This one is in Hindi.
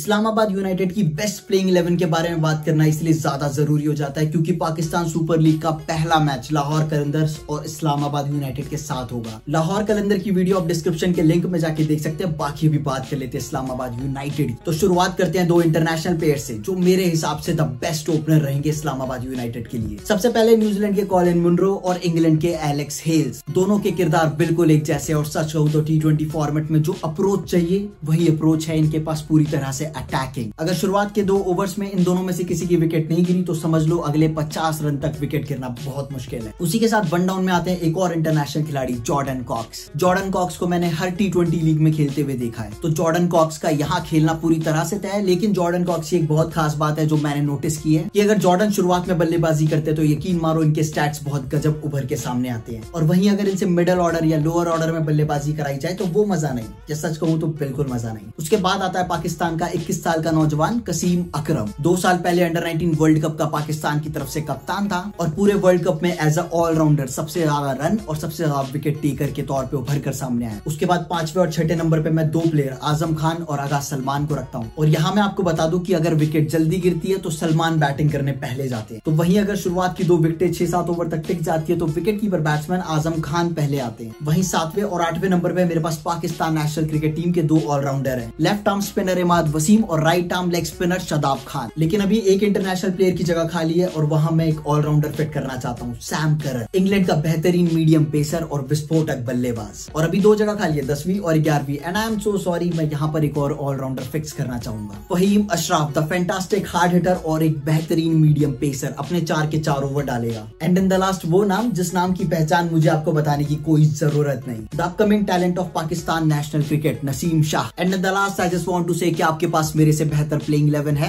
इस्लामाबाद यूनाइटेड की बेस्ट प्लेइंग 11 के बारे में बात करना इसलिए ज्यादा जरूरी हो जाता है क्योंकि पाकिस्तान सुपर लीग का पहला मैच लाहौर कलंदर्स और इस्लामाबाद यूनाइटेड के साथ होगा। लाहौर कलंदर की वीडियो आप डिस्क्रिप्शन के लिंक में जाके देख सकते हैं। बाकी भी बात कर लेते हैं इस्लामाबाद यूनाइटेड। तो शुरुआत करते हैं दो इंटरनेशनल प्लेयर से जो मेरे हिसाब से द बेस्ट ओपनर रहेंगे इस्लामाबाद यूनाइटेड के लिए। सबसे पहले न्यूजीलैंड के कॉलिन मुनरो और इंग्लैंड के एलेक्स हेल्स, दोनों के किरदार बिल्कुल एक जैसे और सच कहूं तो T20 फॉर्मेट में जो अप्रोच चाहिए वही अप्रोच है इनके पास, पूरी तरह से अटैकिंग। अगर शुरुआत के दो ओवर्स में इन दोनों में से किसी की विकेट नहीं गिरी तो समझ लो अगले 50 रन तक विकेट गिरना बहुत मुश्किल है। उसी के साथ वन डाउन में आते हैं एक और इंटरनेशनल खिलाड़ी जॉर्डन कॉक्स। जॉर्डन कॉक्स को मैंने हर T20 लीग में खेलते हुए देखा है, तो जॉर्डन कॉक्स का यहाँ खेलना पूरी तरह से तय है। लेकिन जॉर्डन कॉक्स की एक बहुत खास बात है जो मैंने नोटिस की है कि अगर जॉर्डन शुरुआत में बल्लेबाजी करते तो यकीन मारो इनके स्टैट्स बहुत गजब उभर के सामने आते हैं, और वहीं अगर इनसे मिडल ऑर्डर या लोअर ऑर्डर में बल्लेबाजी कराई जाए तो वो मजा नहीं, या सच कहूं तो बिल्कुल मजा नहीं। उसके बाद आता है पाकिस्तान का 21 साल का नौजवान कसीम अकरम। 2 साल पहले अंडर-19 वर्ल्ड कप का पाकिस्तान की तरफ से कप्तान था और पूरे वर्ल्ड कप में एज अ ऑलराउंडर सबसे ज्यादा रन और सबसे ज्यादा विकेट टेकर के तौर पर उभर कर सामने आया। उसके बाद 5वें और 6ठे नंबर पे मैं 2 प्लेयर आजम खान और आगा सलमान को रखता हूँ। और यहाँ मैं आपको बता दूं कि अगर विकेट जल्दी गिरती है तो सलमान बैटिंग करने पहले जाते हैं, तो वहीं अगर शुरुआत की 2 विकेटें 6-7 ओवर तक टिक जाती है तो wicket keeper batsman Azam Khan पहले आते हैं। वहीं 7वें और 8वें नंबर पे मेरे पास पाकिस्तान नेशनल क्रिकेट टीम के 2 ऑलराउंडर हैं, left arm spinner Imad Wasim और right arm leg spinner Shadab Khan. लेकिन अभी एक इंटरनेशनल प्लेयर की जगह खाली है और वहाँ मैं एक ऑलराउंडर फिट करना चाहता हूँ, सैम करन, इंग्लैंड का बेहतरीन मीडियम पेसर और विस्फोटक बल्लेबाज। और अभी 2 जगह खाली है, 10वीं और 11वीं, and I am so sorry मैं यहाँ पर एक और ऑलराउंडर फिक्स करना चाहूंगा। Faheem Ashraf the fantastic hard hitter और एक बेहतरीन मीडियम पेसर अपने 4 के 4 ओवर डालेगा। एंड इन द लास्ट वो नाम जिस नाम की पहचान मुझे आपको बताने की कोई जरूरत नहीं, the upcoming talent of Pakistan national cricket Naseem Shah. And in the last I just want to say कि आपके पास मेरे से बेहतर प्लेइंग 11 है।